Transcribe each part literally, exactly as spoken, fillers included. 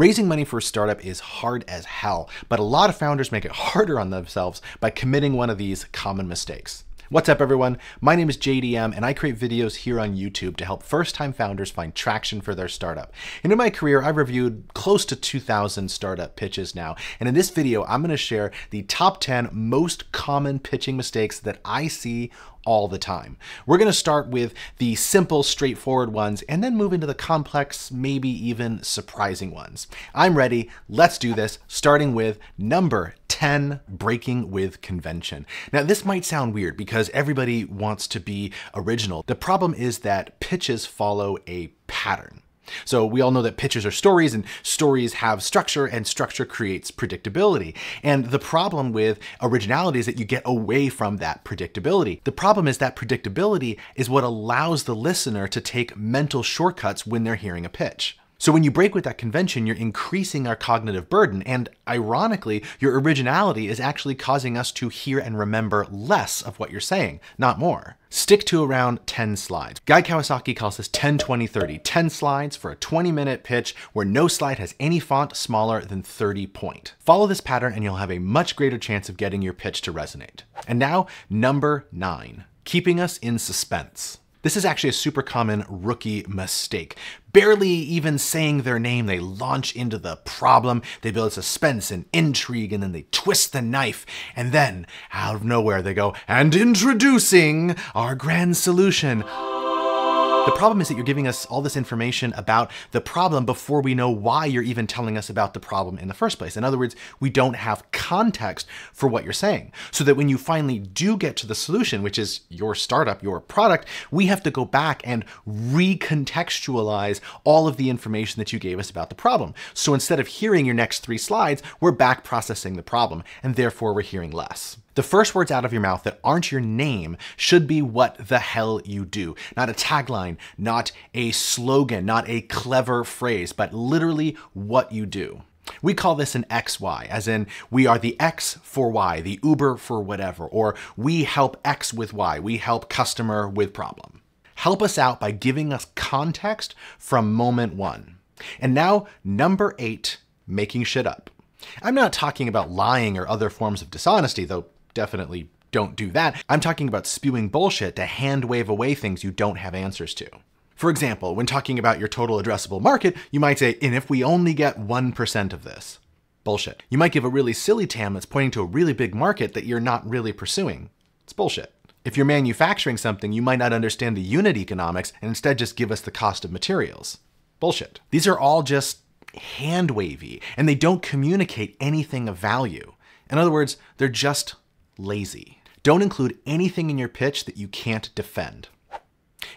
Raising money for a startup is hard as hell, but a lot of founders make it harder on themselves by committing one of these common mistakes. What's up everyone? My name is J D M and I create videos here on YouTube to help first-time founders find traction for their startup. And in my career, I've reviewed close to two thousand startup pitches now. And in this video, I'm gonna share the top ten most common pitching mistakes that I see all the time. We're gonna start with the simple, straightforward ones and then move into the complex, maybe even surprising ones. I'm ready, let's do this, starting with number ten, breaking with convention. Now this might sound weird because everybody wants to be original. The problem is that pitches follow a pattern. So we all know that pitches are stories and stories have structure and structure creates predictability. And the problem with originality is that you get away from that predictability. The problem is that predictability is what allows the listener to take mental shortcuts when they're hearing a pitch. So when you break with that convention, you're increasing our cognitive burden. And ironically, your originality is actually causing us to hear and remember less of what you're saying, not more. Stick to around ten slides. Guy Kawasaki calls this ten, twenty, thirty. ten slides for a twenty minute pitch where no slide has any font smaller than thirty point. Follow this pattern and you'll have a much greater chance of getting your pitch to resonate. And now, number nine, keeping us in suspense. This is actually a super common rookie mistake. Barely even saying their name, they launch into the problem, they build suspense and intrigue, and then they twist the knife, and then out of nowhere they go, and introducing our grand solution. The problem is that you're giving us all this information about the problem before we know why you're even telling us about the problem in the first place. In other words, we don't have context for what you're saying. So that when you finally do get to the solution, which is your startup, your product, we have to go back and recontextualize all of the information that you gave us about the problem. So instead of hearing your next three slides, we're back processing the problem, and therefore we're hearing less. The first words out of your mouth that aren't your name should be what the hell you do. Not a tagline, not a slogan, not a clever phrase, but literally what you do. We call this an X Y, as in we are the X for Y, the Uber for whatever, or we help X with Y, we help customer with problem. Help us out by giving us context from moment one. And now, number eight, making shit up. I'm not talking about lying or other forms of dishonesty, though definitely don't do that. I'm talking about spewing bullshit to hand wave away things you don't have answers to. For example, when talking about your total addressable market, you might say, and if we only get one percent of this. Bullshit. You might give a really silly T A M that's pointing to a really big market that you're not really pursuing. It's bullshit. If you're manufacturing something, you might not understand the unit economics and instead just give us the cost of materials. Bullshit. These are all just hand wavy, and they don't communicate anything of value. In other words, they're just lazy. Don't include anything in your pitch that you can't defend.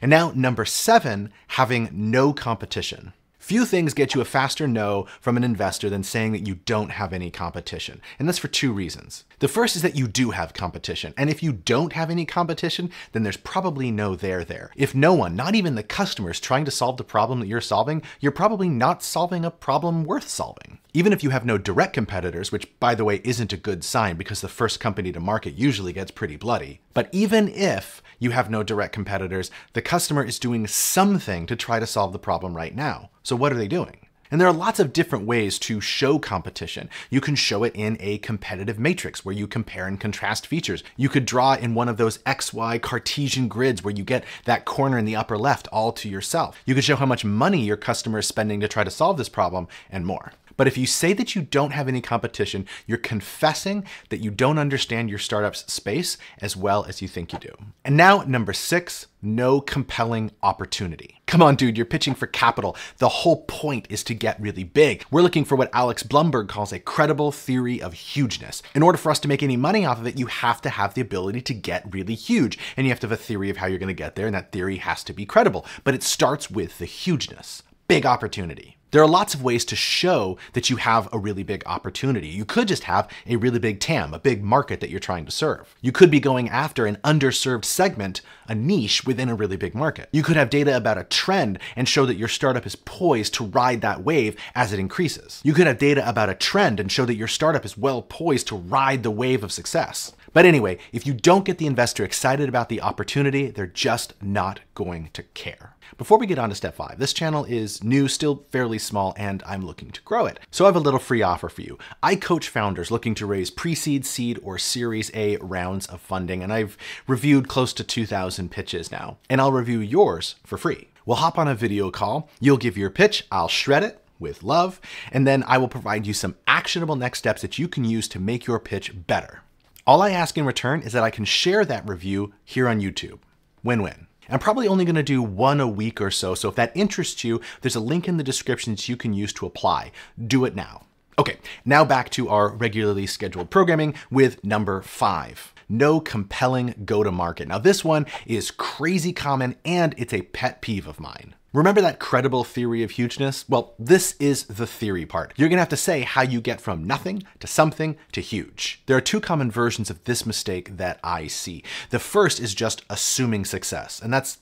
And now number seven, having no competition. Few things get you a faster no from an investor than saying that you don't have any competition. And that's for two reasons. The first is that you do have competition. And if you don't have any competition, then there's probably no there there. If no one, not even the customer, is trying to solve the problem that you're solving, you're probably not solving a problem worth solving. Even if you have no direct competitors, which by the way, isn't a good sign because the first company to market usually gets pretty bloody. But even if you have no direct competitors, the customer is doing something to try to solve the problem right now. So what are they doing? And there are lots of different ways to show competition. You can show it in a competitive matrix where you compare and contrast features. You could draw in one of those X Y Cartesian grids where you get that corner in the upper left all to yourself. You could show how much money your customer is spending to try to solve this problem and more. But if you say that you don't have any competition, you're confessing that you don't understand your startup's space as well as you think you do. And now number six, no compelling opportunity. Come on, dude, you're pitching for capital. The whole point is to get really big. We're looking for what Alex Blumberg calls a credible theory of hugeness. In order for us to make any money off of it, you have to have the ability to get really huge. And you have to have a theory of how you're gonna get there, and that theory has to be credible. But it starts with the hugeness, big opportunity. There are lots of ways to show that you have a really big opportunity. You could just have a really big T A M, a big market that you're trying to serve. You could be going after an underserved segment, a niche within a really big market. You could have data about a trend and show that your startup is poised to ride that wave as it increases. You could have data about a trend and show that your startup is well poised to ride the wave of success. But anyway, if you don't get the investor excited about the opportunity, they're just not going to care. Before we get on to step five, this channel is new, still fairly small, and I'm looking to grow it. So I have a little free offer for you. I coach founders looking to raise pre-seed, seed, or Series A rounds of funding, and I've reviewed close to two thousand pitches now, and I'll review yours for free. We'll hop on a video call, you'll give your pitch, I'll shred it with love, and then I will provide you some actionable next steps that you can use to make your pitch better. All I ask in return is that I can share that review here on YouTube. Win-win. I'm probably only going to do one a week or so, so if that interests you, there's a link in the description that you can use to apply. Do it now. Okay, now back to our regularly scheduled programming with number five. No compelling go-to-market. Now this one is crazy common and it's a pet peeve of mine. Remember that credible theory of hugeness? Well, this is the theory part. You're gonna have to say how you get from nothing to something to huge. There are two common versions of this mistake that I see. The first is just assuming success, and that's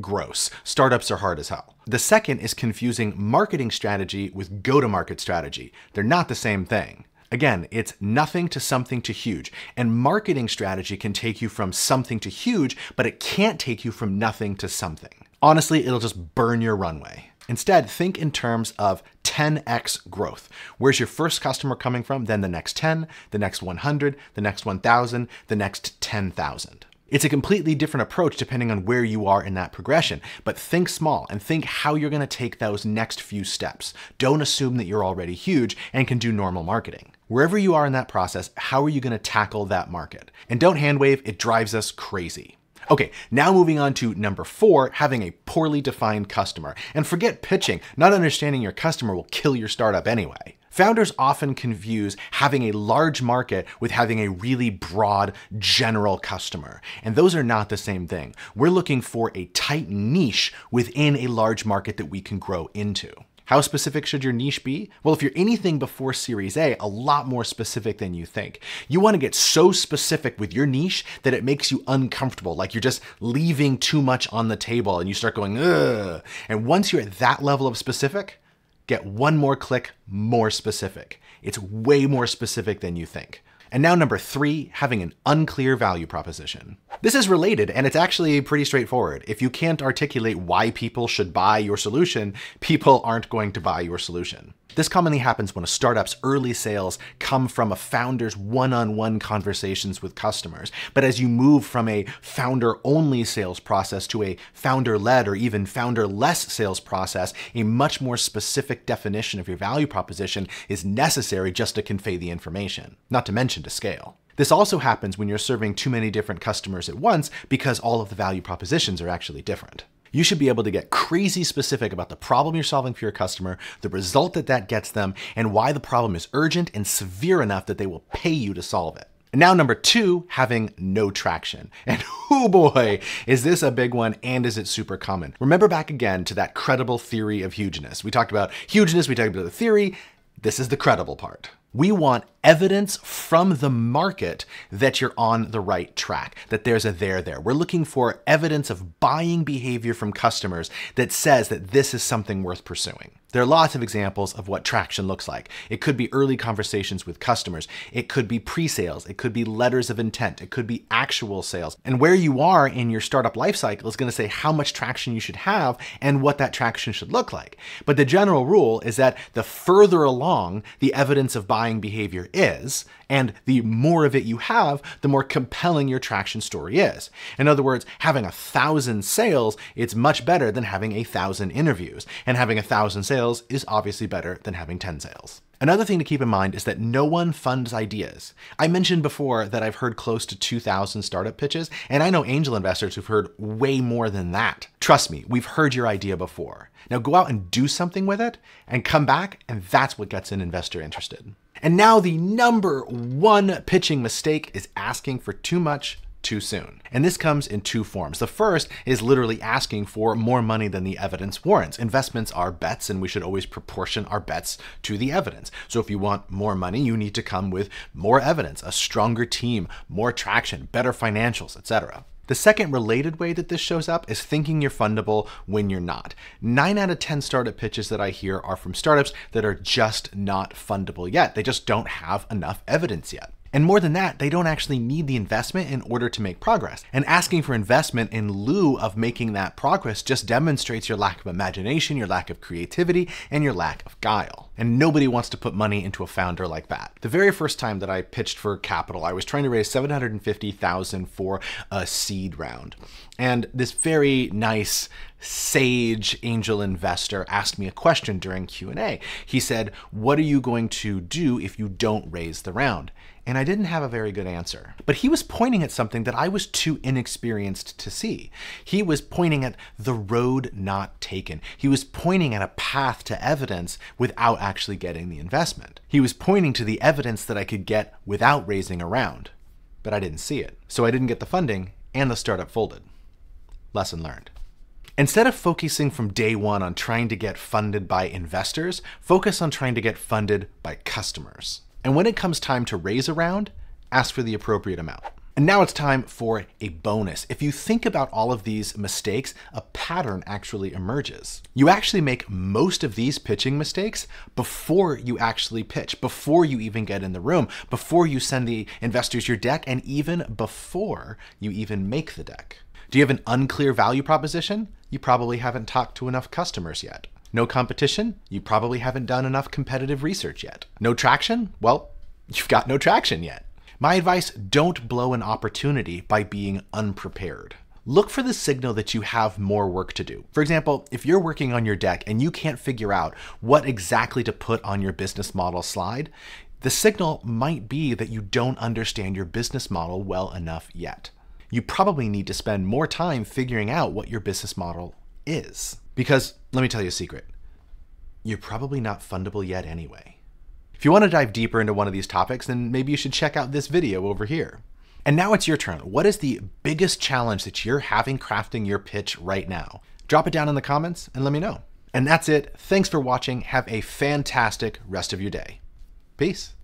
gross. Startups are hard as hell. The second is confusing marketing strategy with go-to-market strategy. They're not the same thing. Again, it's nothing to something to huge. And marketing strategy can take you from something to huge, but it can't take you from nothing to something. Honestly, it'll just burn your runway. Instead, think in terms of ten X growth. Where's your first customer coming from? Then the next ten, the next one hundred, the next one thousand, the next ten thousand. It's a completely different approach depending on where you are in that progression, but think small and think how you're gonna take those next few steps. Don't assume that you're already huge and can do normal marketing. Wherever you are in that process, how are you gonna tackle that market? And don't hand wave, it drives us crazy. Okay, now moving on to number four, having a poorly defined customer. And forget pitching, not understanding your customer will kill your startup anyway. Founders often confuse having a large market with having a really broad general customer. And those are not the same thing. We're looking for a tight niche within a large market that we can grow into. How specific should your niche be? Well, if you're anything before Series A, a lot more specific than you think. You want to get so specific with your niche that it makes you uncomfortable, like you're just leaving too much on the table and you start going, ugh. And once you're at that level of specific, get one more click more specific. It's way more specific than you think. And now number three, having an unclear value proposition. This is related and it's actually pretty straightforward. If you can't articulate why people should buy your solution, people aren't going to buy your solution. This commonly happens when a startup's early sales come from a founder's one-on-one conversations with customers. But as you move from a founder-only sales process to a founder-led or even founder-less sales process, a much more specific definition of your value proposition is necessary just to convey the information, not to mention to scale. This also happens when you're serving too many different customers at once because all of the value propositions are actually different. You should be able to get crazy specific about the problem you're solving for your customer, the result that that gets them, and why the problem is urgent and severe enough that they will pay you to solve it. And now number two, having no traction. And oh boy, is this a big one and is it super common? Remember back again to that credible theory of hugeness. We talked about hugeness, we talked about the theory. This is the credible part. We want evidence from the market that you're on the right track, that there's a there there. We're looking for evidence of buying behavior from customers that says that this is something worth pursuing. There are lots of examples of what traction looks like. It could be early conversations with customers. It could be pre-sales. It could be letters of intent. It could be actual sales. And where you are in your startup life cycle is going to say how much traction you should have and what that traction should look like. But the general rule is that the further along the evidence of buying behavior is, and the more of it you have, the more compelling your traction story is. In other words, having a thousand sales, it's much better than having a thousand interviews, and having a thousand sales is obviously better than having ten sales. Another thing to keep in mind is that no one funds ideas. I mentioned before that I've heard close to two thousand startup pitches, and I know angel investors who've heard way more than that. Trust me, we've heard your idea before. Now go out and do something with it and come back, and that's what gets an investor interested. And now the number one pitching mistake is asking for too much too soon. And this comes in two forms. The first is literally asking for more money than the evidence warrants. Investments are bets and we should always proportion our bets to the evidence. So if you want more money, you need to come with more evidence, a stronger team, more traction, better financials, et cetera. The second related way that this shows up is thinking you're fundable when you're not. nine out of ten startup pitches that I hear are from startups that are just not fundable yet. They just don't have enough evidence yet. And more than that, they don't actually need the investment in order to make progress. And asking for investment in lieu of making that progress just demonstrates your lack of imagination, your lack of creativity, and your lack of guile. And nobody wants to put money into a founder like that. The very first time that I pitched for capital, I was trying to raise seven hundred fifty thousand dollars for a seed round. And this very nice, sage angel investor asked me a question during Q and A. He said, "What are you going to do if you don't raise the round?" And I didn't have a very good answer. But he was pointing at something that I was too inexperienced to see. He was pointing at the road not taken. He was pointing at a path to evidence without actually getting the investment. He was pointing to the evidence that I could get without raising a round, but I didn't see it. So I didn't get the funding and the startup folded. Lesson learned. Instead of focusing from day one on trying to get funded by investors, focus on trying to get funded by customers. And when it comes time to raise a round, ask for the appropriate amount. And now it's time for a bonus. If you think about all of these mistakes, a pattern actually emerges. You actually make most of these pitching mistakes before you actually pitch, before you even get in the room, before you send the investors your deck, and even before you even make the deck. Do you have an unclear value proposition? You probably haven't talked to enough customers yet. No competition? You probably haven't done enough competitive research yet. No traction? Well, you've got no traction yet. My advice, don't blow an opportunity by being unprepared. Look for the signal that you have more work to do. For example, if you're working on your deck and you can't figure out what exactly to put on your business model slide, the signal might be that you don't understand your business model well enough yet. You probably need to spend more time figuring out what your business model is. Because let me tell you a secret, you're probably not fundable yet anyway. If you want to dive deeper into one of these topics, then maybe you should check out this video over here. And now it's your turn. What is the biggest challenge that you're having crafting your pitch right now? Drop it down in the comments and let me know. And that's it. Thanks for watching. Have a fantastic rest of your day. Peace.